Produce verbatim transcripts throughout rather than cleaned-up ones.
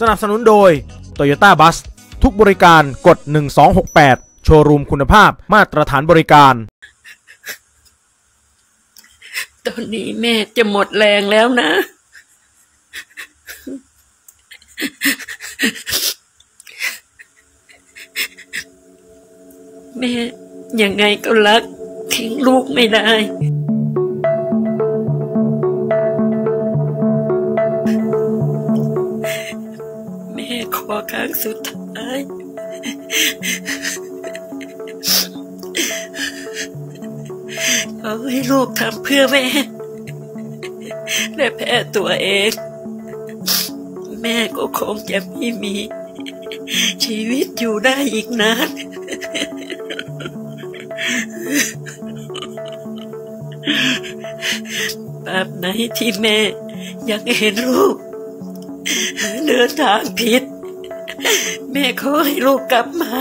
สนับสนุนโดย Toyota Bus ทุกบริการกดหนึ่งสองหกแปดโชว์รูมคุณภาพมาตรฐานบริการตอนนี้แม่จะหมดแรงแล้วนะแม่ยังไงก็รักทิ้งลูกไม่ได้แม่ขอครั้งสุดท้ายขอให้ลูกทำเพื่อแม่และแพ้ตัวเองแม่ก็คงจะไม่มีชีวิตอยู่ได้อีกนานแบบไหนที่แม่ยังเห็นลูกเดินทางผิดแม่ขอให้ลูกกลับมา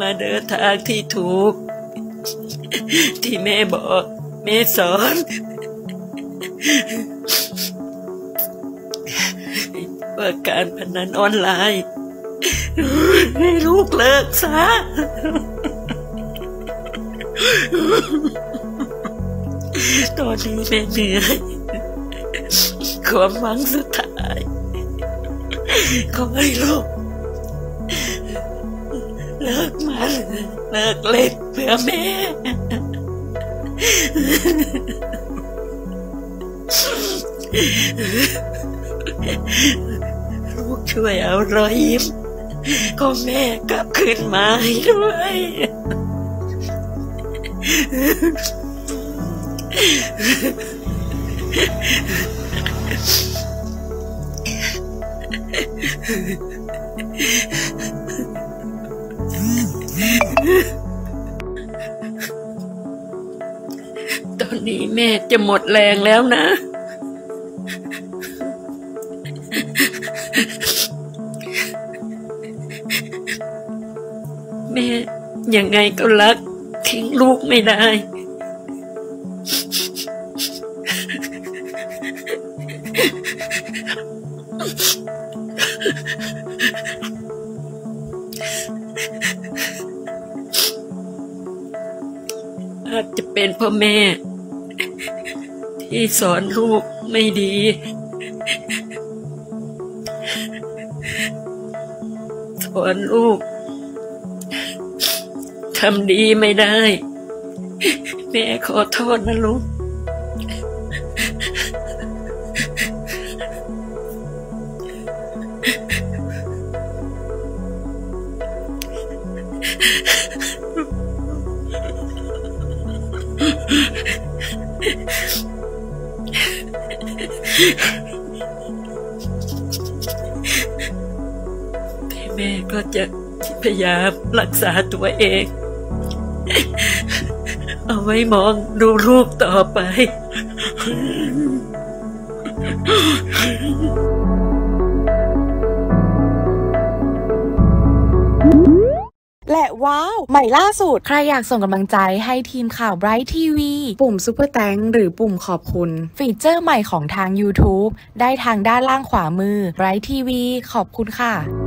มาเดินทางที่ถูกที่แม่บอกแม่สอนว่าการพนันออนไลน์ให้ลูกเลิกซะตอนนี้แม่เหนื่อยความหวังสุดท้ายขอให้ลูกเลิกมาเลิกเล่นเพื่อแม่ลูกช่วยเอารอยยิ้มของแม่กลับคืนมาให้ด้วยตอนนี้แม่จะหมดแรงแล้วนะแม่ยังไงก็รักทิ้งลูกไม่ได้อาจจะเป็นพ่อแม่ที่สอนลูกไม่ดีสอนลูกทำดีไม่ได้แม่ขอโทษนะลูกแต่แม่ก็จะพยายามรักษาตัวเองเอาไว้มองดูลูกต่อไปและว้าวใหม่ล่าสุดใครอยากส่งกำลังใจให้ทีมข่าว Bright ที วี ปุ่ม Super Thanks หรือปุ่มขอบคุณฟีเจอร์ใหม่ของทาง YouTube ได้ทางด้านล่างขวามือ Bright ที วี ขอบคุณค่ะ